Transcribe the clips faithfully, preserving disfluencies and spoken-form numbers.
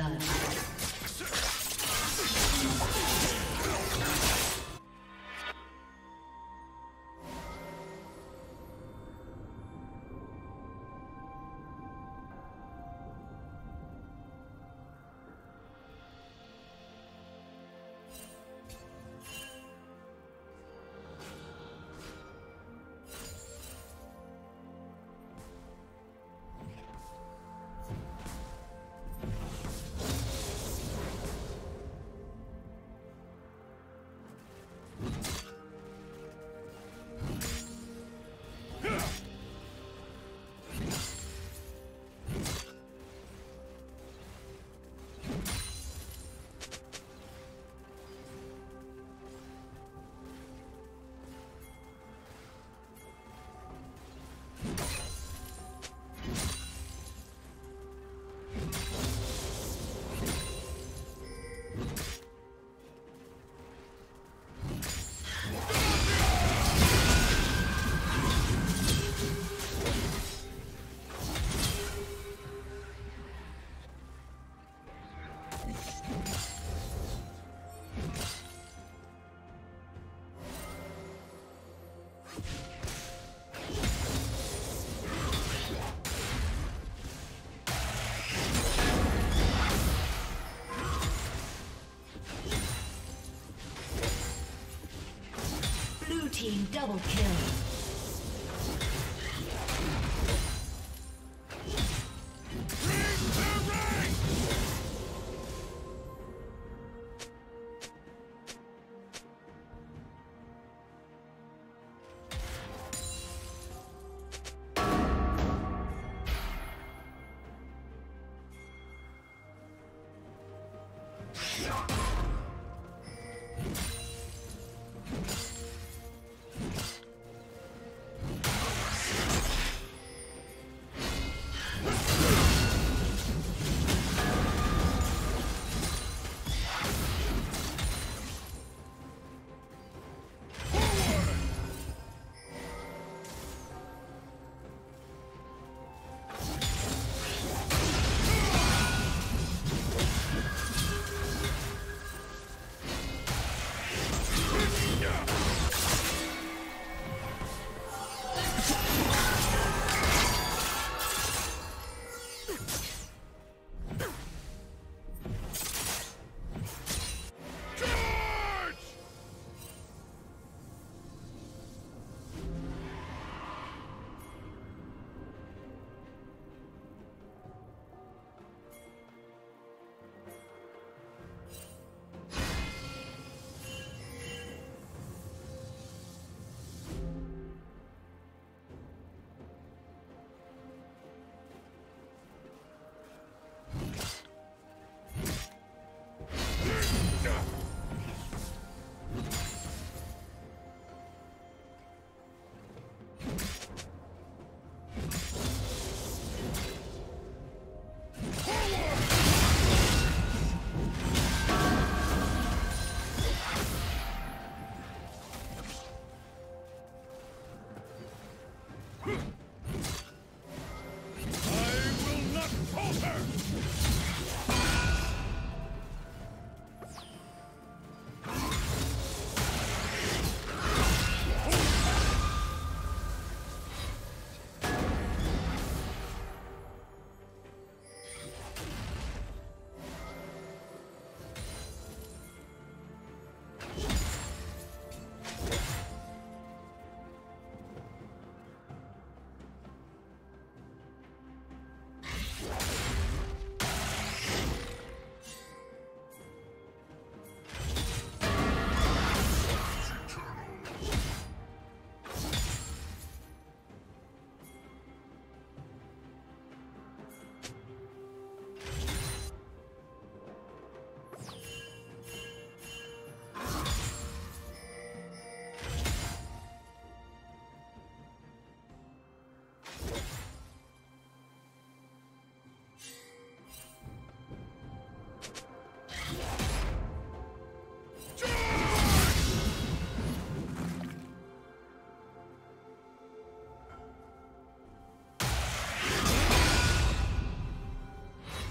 blood. Team double kill.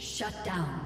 Shut down.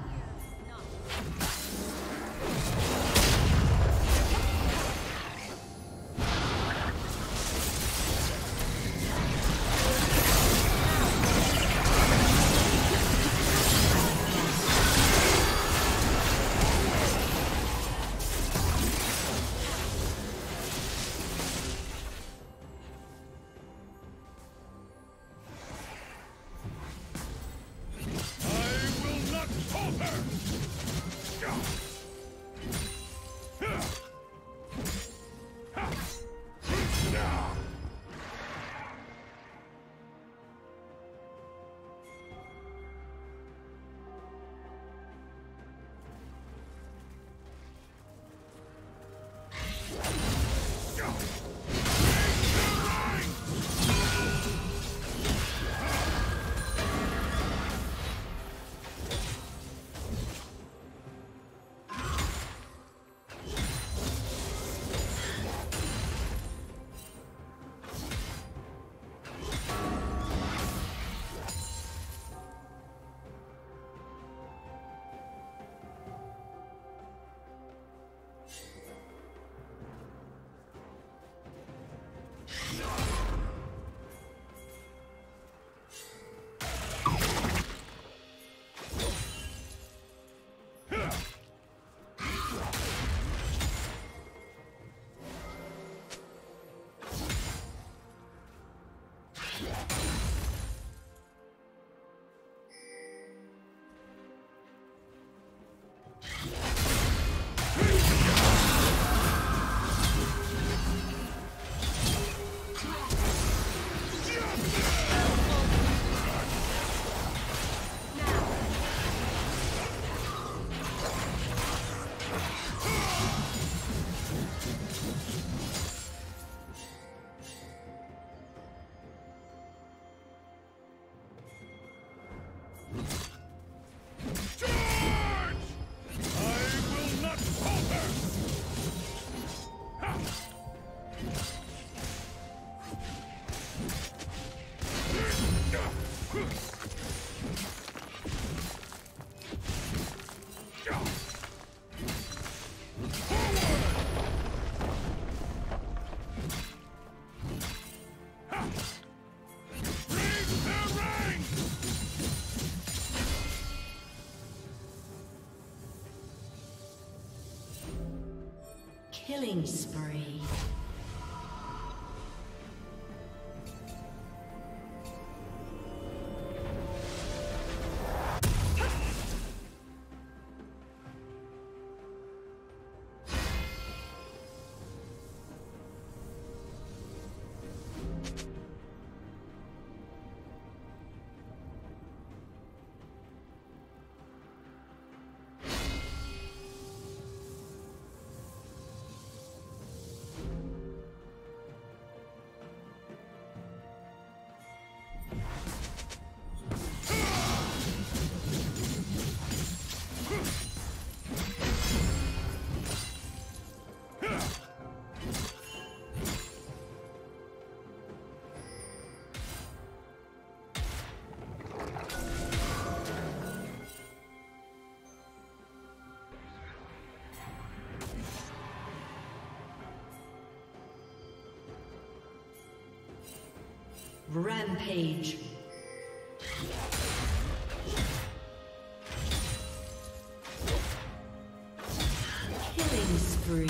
Killing spree. Rampage. Killing spree.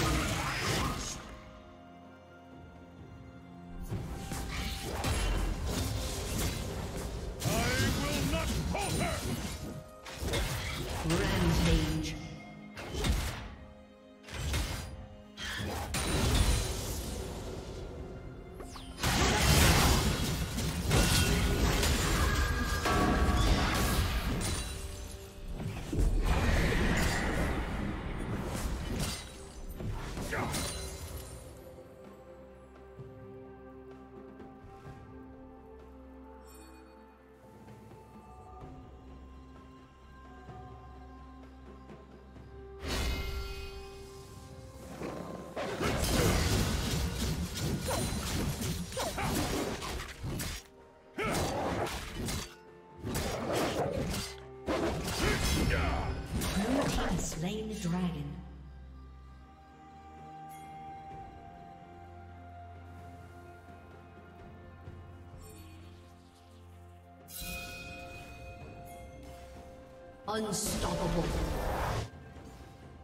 Unstoppable.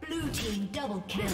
Blue team double kill.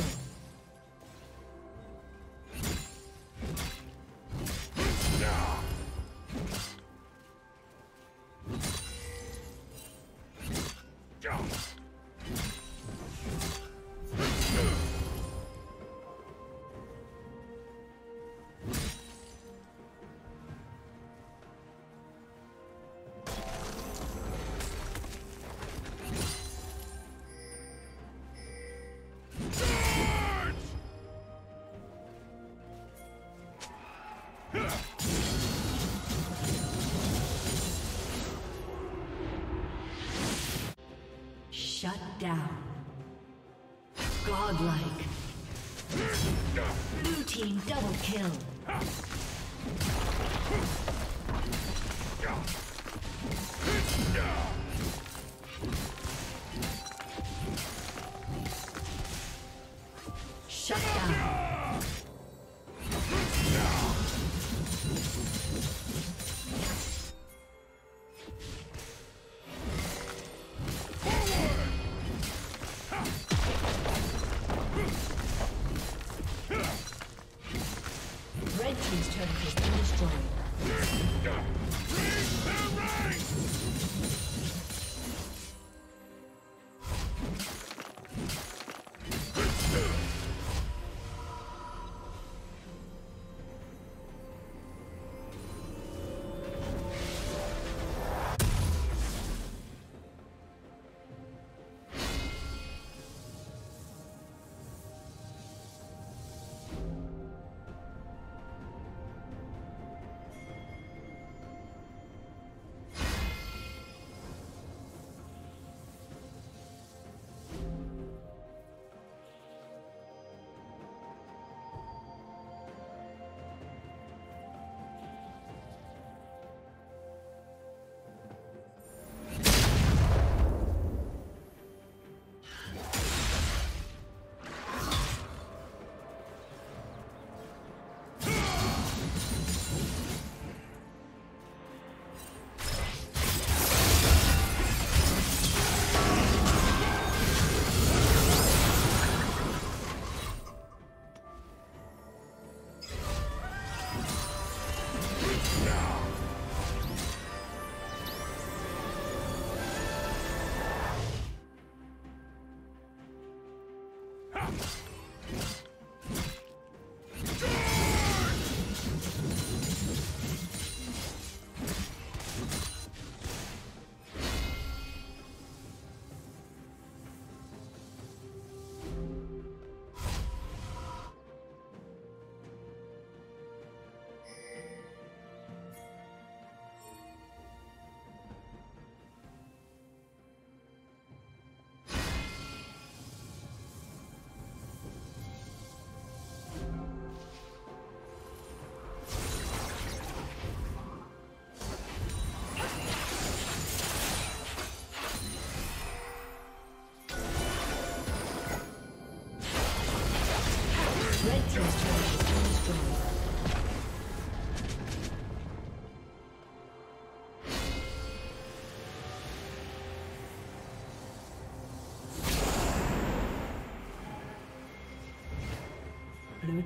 Shut down. Godlike. Blue team double kill. Shut down. Red team's turret has been destroyed.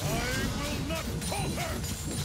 I will not falter!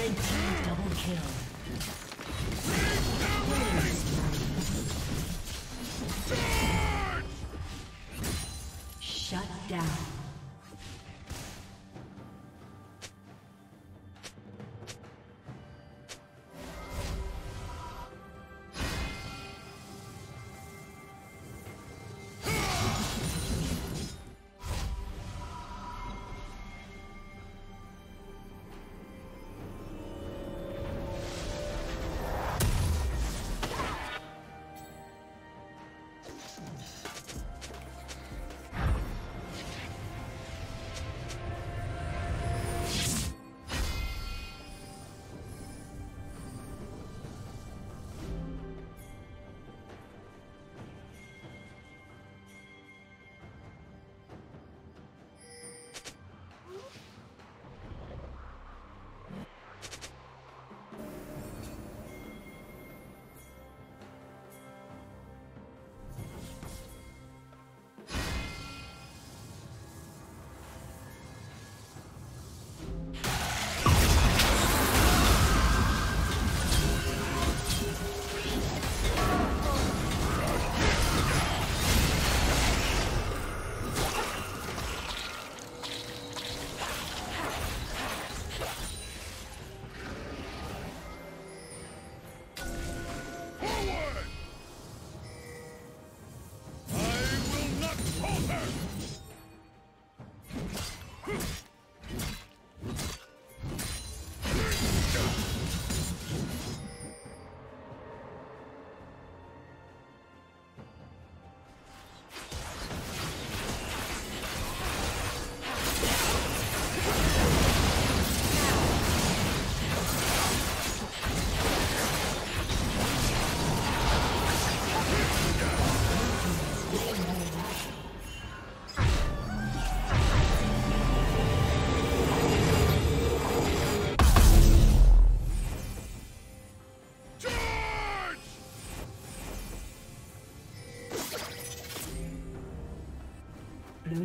Red team double kill. Shut down. Blue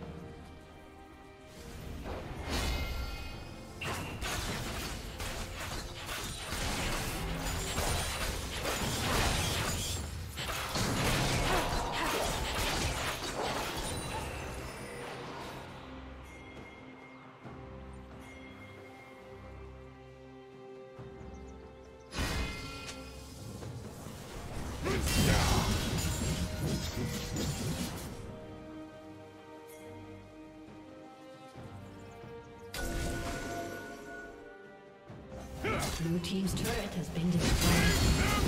Blue team's turret has been destroyed.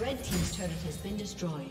Red team's turret has been destroyed.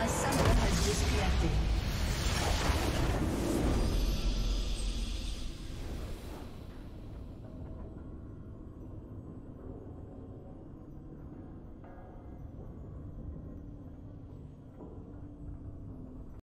A summoner has disconnected.